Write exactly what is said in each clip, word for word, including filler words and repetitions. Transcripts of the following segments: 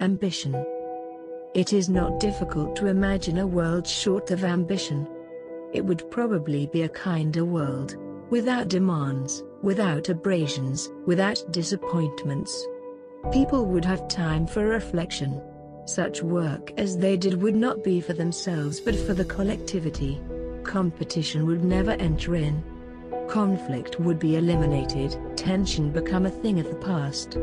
Ambition. It is not difficult to imagine a world short of ambition. It would probably be a kinder world, without demands, without abrasions, without disappointments. People would have time for reflection. Such work as they did would not be for themselves but for the collectivity. Competition would never enter in. Conflict would be eliminated, tension become a thing of the past.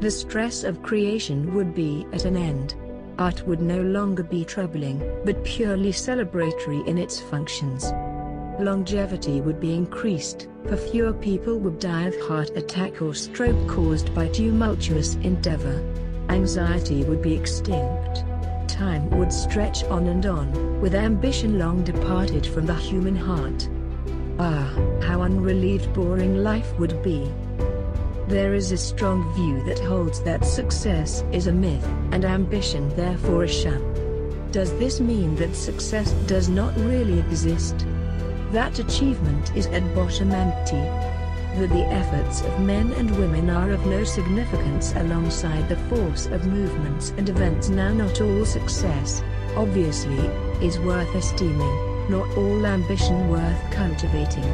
The stress of creation would be at an end. Art would no longer be troubling, but purely celebratory in its functions. Longevity would be increased, for fewer people would die of heart attack or stroke caused by tumultuous endeavor. Anxiety would be extinct. Time would stretch on and on, with ambition long departed from the human heart. Ah, how unrelieved boring life would be. There is a strong view that holds that success is a myth, and ambition therefore a sham. Does this mean that success does not really exist? That achievement is at bottom empty? That the efforts of men and women are of no significance alongside the force of movements and events? Now, not all success, obviously, is worth esteeming, nor all ambition worth cultivating.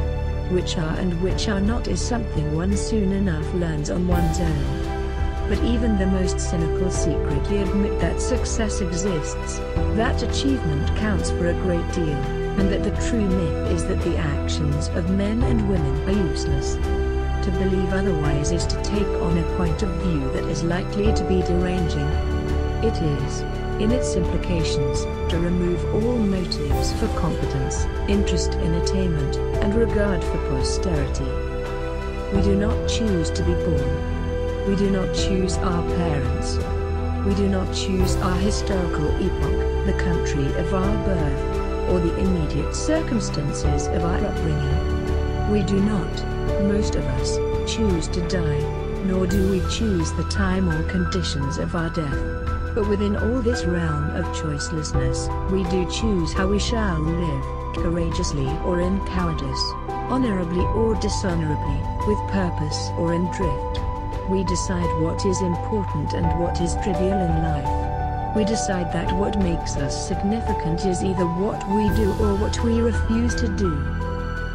Which are and which are not is something one soon enough learns on one's own. But even the most cynical secretly admit that success exists, that achievement counts for a great deal, and that the true myth is that the actions of men and women are useless. To believe otherwise is to take on a point of view that is likely to be deranging. It is, in its implications, to remove all motives for competence, interest in attainment, and regard for posterity. We do not choose to be born. We do not choose our parents. We do not choose our historical epoch, the country of our birth, or the immediate circumstances of our upbringing. We do not, most of us, choose to die, nor do we choose the time or conditions of our death. But within all this realm of choicelessness, we do choose how we shall live, courageously or in cowardice, honorably or dishonorably, with purpose or in drift. We decide what is important and what is trivial in life. We decide that what makes us significant is either what we do or what we refuse to do.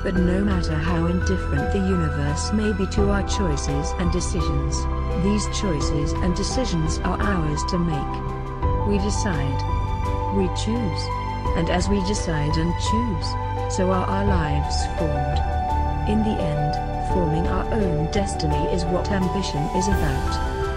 But no matter how indifferent the universe may be to our choices and decisions, these choices and decisions are ours to make. We decide. We choose. And as we decide and choose, so are our lives formed. In the end, forming our own destiny is what ambition is about.